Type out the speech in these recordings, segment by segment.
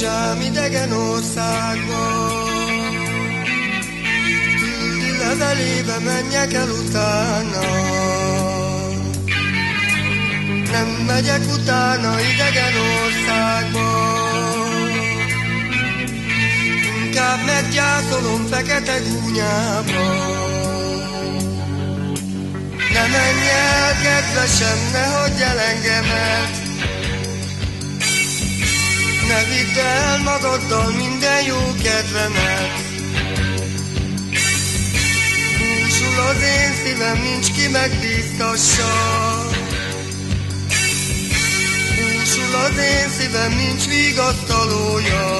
Rózsám idegen országban, küldi levelébe, menjek el utána. Nem megyek utána idegen országba, inkább meggyászolom fekete gúnyába. Ne menj el, kedvesem, ne hagyj el engemet, ne vidd el magaddal minden jó kedvemet. Búsul az én szívem, nincs ki megbíztassa. Búsul az én szívem, nincs vigasztalója.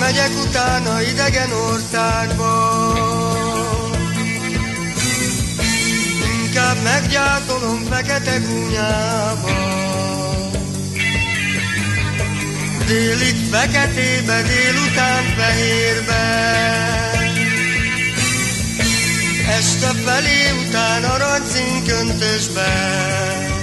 Megyek utána idegen országba, inkább meggyászolom fekete gúnyába. Délig feketébe, délután fehérbe, este felé után arany színköntösbe.